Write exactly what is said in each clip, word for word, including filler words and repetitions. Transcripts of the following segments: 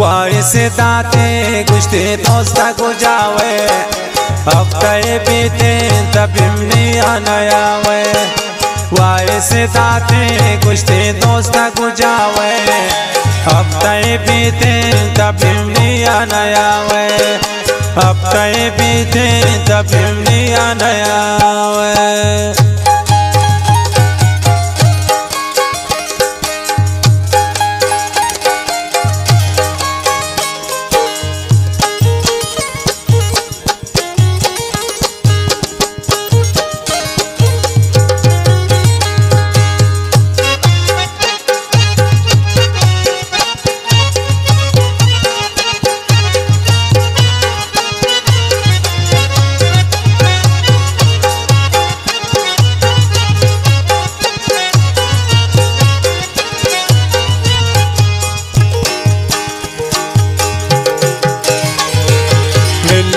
से ताते गुश्ते दोस्ता को जावे अब तय पीते तबिमनी आनायावे वाय से ताते गुश्ते दोस्ता को जावे अब तय पीते तबिमनी आनायावे अब तय पीते तबिमनी आनायावे।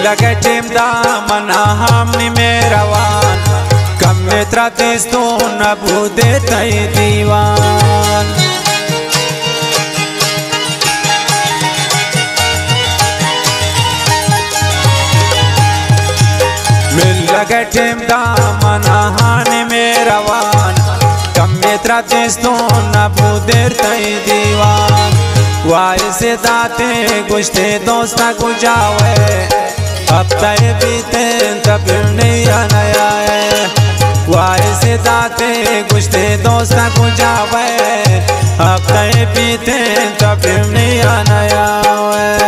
लगे चिमदा मना हमनी मेरवान कम मित्रा तेज तो न भूदे तई दीवान मिल लगे चिमदा मना हानि मेरवान कम मित्रा तेज तो न भूदे तई दीवान वाय से दाते गुश्ते दोस्ता को जावे अब तय पीते तबिमनी आनायावे वाय से दाते गुश्ते दोस्ता को जावे अब तय पीते तबिमनी आनायावे।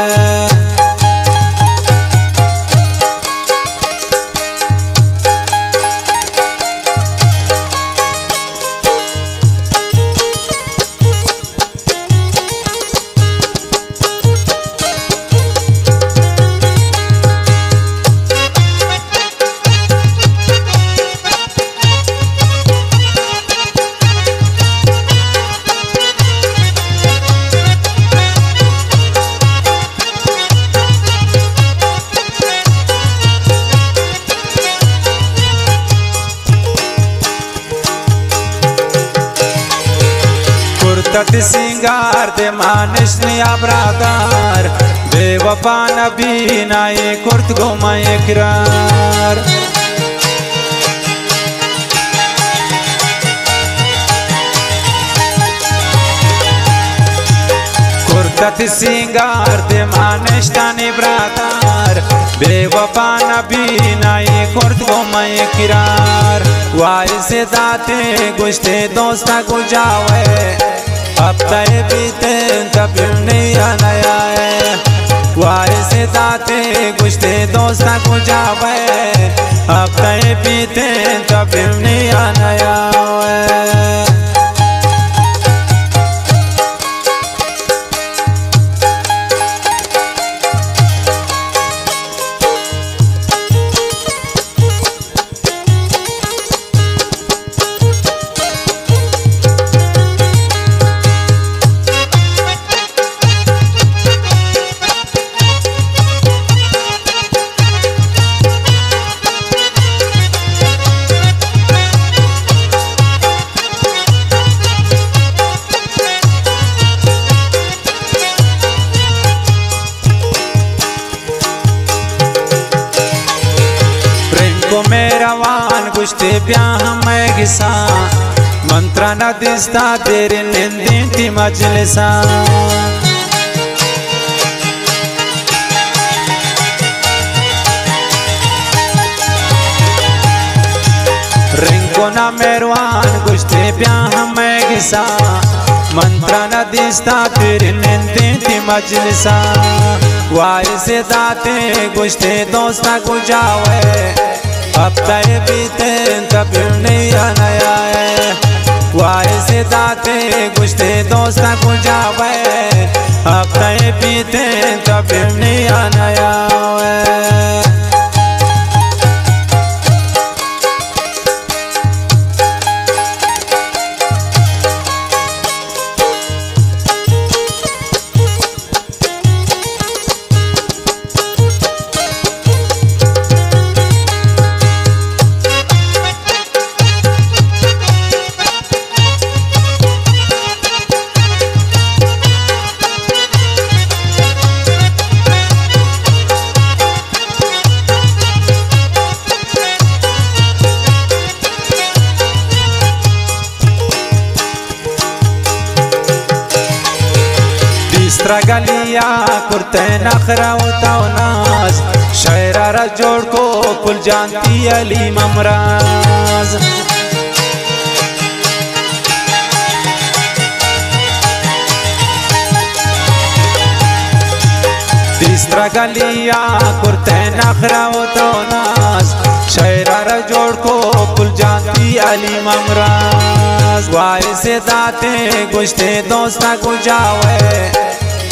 कुर्ता सिंगार दे मानिश ने आबरादार बेवफा नबी ना ये कुर्त गोमा इकरार कुर्ता सिंगार दे मानिश ने आबरादार बेवफा नबी ना ये कुर्त गोमा इकरार वाय से दाते गुश्ते दोस्ता को जावे अब तय पीते तबिमनी आनायावे वाय से दाते गुश्ते दोस्ता को जावे अब तय पीते तबिमनी आनायावे। गुश्ते ब्याह मैं घिसा मंत्रा न दिस्ता तेरे निंदी ती मजलिसा रिंको ना मेरवान गुश्ते ब्याह मैं घिसा मंत्रा न दिस्ता तेरे निंदी ती मजलिसा वाय से दाते गुश्ते दोस्ता को जावे अब तय पीते तबिमनी आनायावे वाय से दाते गुश्ते दोस्ता को जावे अब तय पीते तबिमनी आनायावे। ترگلیا کرتے نخرا اتوناز شعرہ رز جوڑ کو کل جانتی علی ممراز ترگلیا کرتے نخرا اتوناز شعرہ رز جوڑ کو کل جانتی علی ممراز वाय से दाते गुजते दोस्ता गुजावे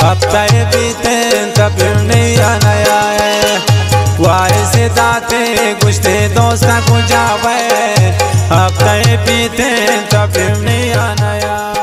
अब तय बीते तब नहीं आया है वाय से दाते गुजते दोस्ता गुजावे अब तय बीते तब नहीं आया।